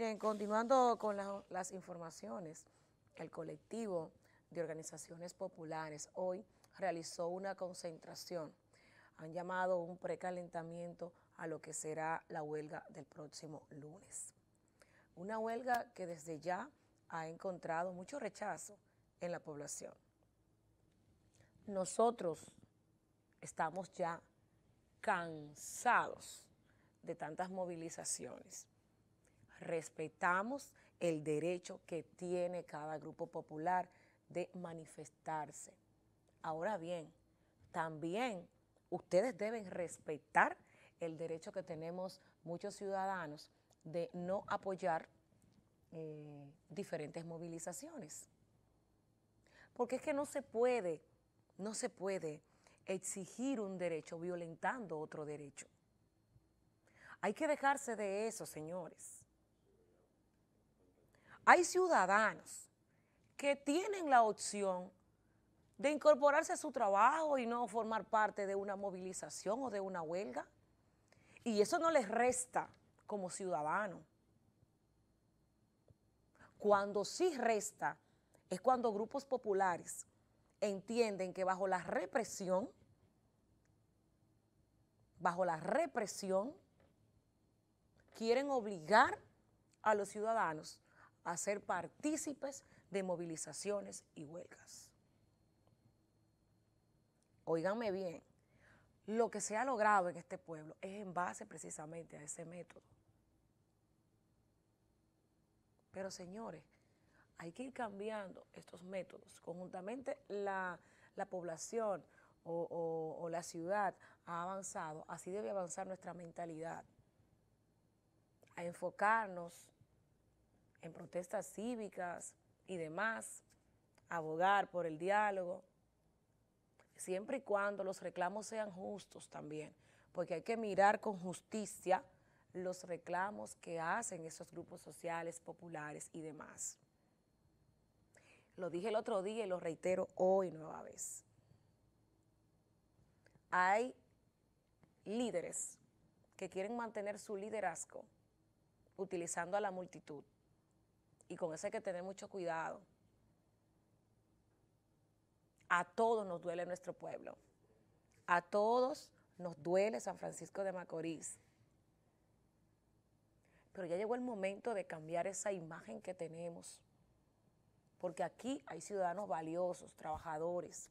Miren, continuando con las informaciones, el colectivo de organizaciones populares hoy realizó una concentración. Han llamado un precalentamiento a lo que será la huelga del próximo lunes. Una huelga que desde ya ha encontrado mucho rechazo en la población. Nosotros estamos ya cansados de tantas movilizaciones. Respetamos el derecho que tiene cada grupo popular de manifestarse. Ahora bien, también ustedes deben respetar el derecho que tenemos muchos ciudadanos de no apoyar diferentes movilizaciones. Porque es que no se puede exigir un derecho violentando otro derecho. Hay que dejarse de eso, señores. Hay ciudadanos que tienen la opción de incorporarse a su trabajo y no formar parte de una movilización o de una huelga. Y eso no les resta como ciudadano. Cuando sí resta es cuando grupos populares entienden que bajo la represión, quieren obligar a los ciudadanos a ser partícipes de movilizaciones y huelgas. Óiganme bien, lo que se ha logrado en este pueblo es en base precisamente a ese método. Pero señores, hay que ir cambiando estos métodos. Conjuntamente la población o la ciudad ha avanzado, así debe avanzar nuestra mentalidad. A enfocarnos en protestas cívicas y demás, a abogar por el diálogo, siempre y cuando los reclamos sean justos también, porque hay que mirar con justicia los reclamos que hacen esos grupos sociales, populares y demás. Lo dije el otro día y lo reitero hoy nueva vez. Hay líderes que quieren mantener su liderazgo utilizando a la multitud, y con eso hay que tener mucho cuidado. A todos nos duele nuestro pueblo, a todos nos duele San Francisco de Macorís. Pero ya llegó el momento de cambiar esa imagen que tenemos, porque aquí hay ciudadanos valiosos, trabajadores.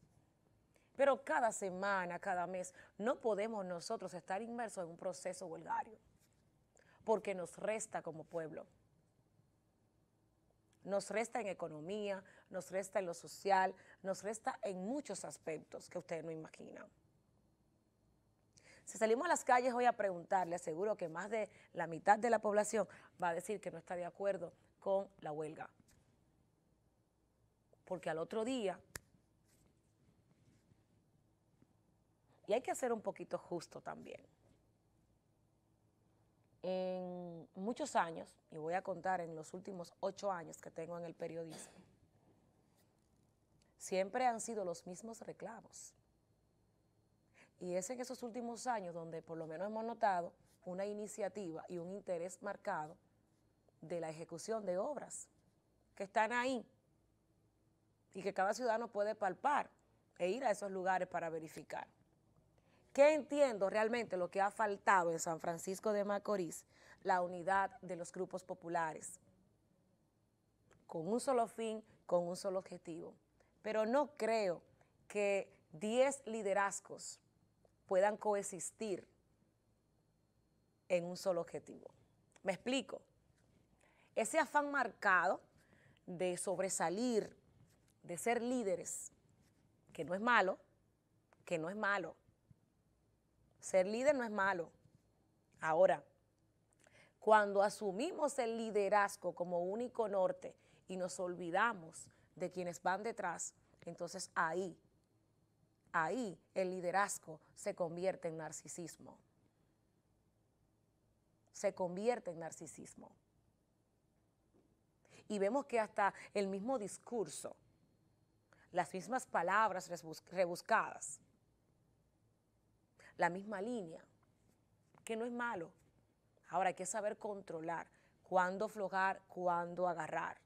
Pero cada semana, cada mes, no podemos nosotros estar inmersos en un proceso huelgario, porque nos resta como pueblo. Nos resta en economía, nos resta en lo social, nos resta en muchos aspectos que ustedes no imaginan. Si salimos a las calles hoy a preguntar, les aseguro que más de la mitad de la población va a decir que no está de acuerdo con la huelga. Porque al otro día, y hay que ser un poquito justo también, en muchos años, y voy a contar en los últimos 8 años que tengo en el periodismo, siempre han sido los mismos reclamos. Y es en esos últimos años donde por lo menos hemos notado una iniciativa y un interés marcado de la ejecución de obras que están ahí y que cada ciudadano puede palpar e ir a esos lugares para verificar. ¿Qué entiendo realmente lo que ha faltado en San Francisco de Macorís? La unidad de los grupos populares, con un solo fin, con un solo objetivo. Pero no creo que 10 liderazgos puedan coexistir en un solo objetivo. ¿Me explico? Ese afán marcado de sobresalir, de ser líderes, que no es malo, ser líder no es malo. Ahora, cuando asumimos el liderazgo como único norte y nos olvidamos de quienes van detrás, entonces ahí el liderazgo se convierte en narcisismo. Se convierte en narcisismo. Y vemos que hasta el mismo discurso, las mismas palabras rebuscadas, la misma línea, que no es malo. Ahora hay que saber controlar cuándo aflojar, cuándo agarrar,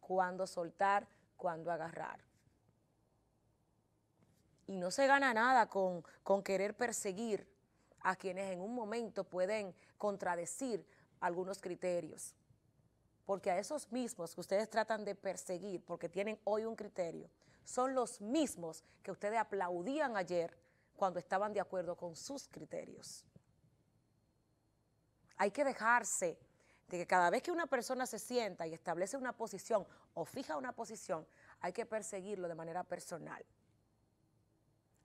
cuándo soltar, cuándo agarrar. Y no se gana nada con querer perseguir a quienes en un momento pueden contradecir algunos criterios, porque a esos mismos que ustedes tratan de perseguir, porque tienen hoy un criterio, son los mismos que ustedes aplaudían ayer cuando estaban de acuerdo con sus criterios. Hay que dejarse de que cada vez que una persona se sienta y establece una posición o fija una posición, hay que perseguirlo de manera personal.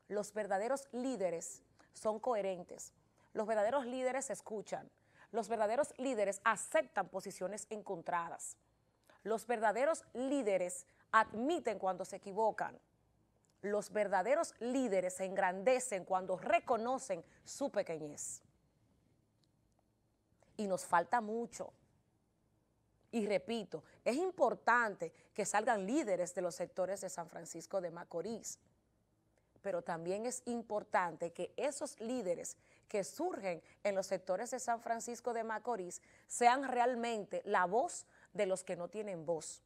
Los verdaderos líderes son coherentes, los verdaderos líderes escuchan, los verdaderos líderes aceptan posiciones encontradas, los verdaderos líderes admiten cuando se equivocan, los verdaderos líderes se engrandecen cuando reconocen su pequeñez. Y nos falta mucho. Y repito, es importante que salgan líderes de los sectores de San Francisco de Macorís, pero también es importante que esos líderes que surgen en los sectores de San Francisco de Macorís sean realmente la voz de los que no tienen voz,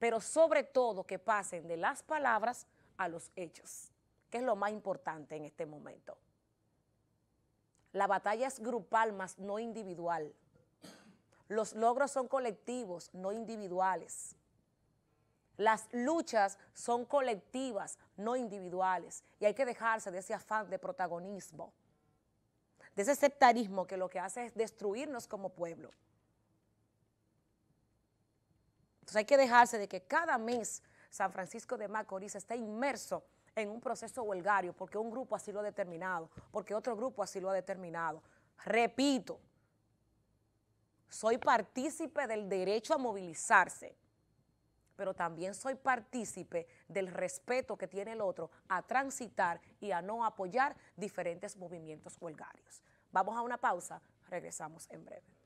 pero sobre todo que pasen de las palabras a los hechos, que es lo más importante en este momento. La batalla es grupal, mas no individual. Los logros son colectivos, no individuales. Las luchas son colectivas, no individuales. Y hay que dejarse de ese afán de protagonismo, de ese sectarismo que lo que hace es destruirnos como pueblo. Entonces hay que dejarse de que cada mes San Francisco de Macorís esté inmerso en un proceso huelgario, porque un grupo así lo ha determinado, porque otro grupo así lo ha determinado. Repito, soy partícipe del derecho a movilizarse, pero también soy partícipe del respeto que tiene el otro a transitar y a no apoyar diferentes movimientos huelgarios. Vamos a una pausa, regresamos en breve.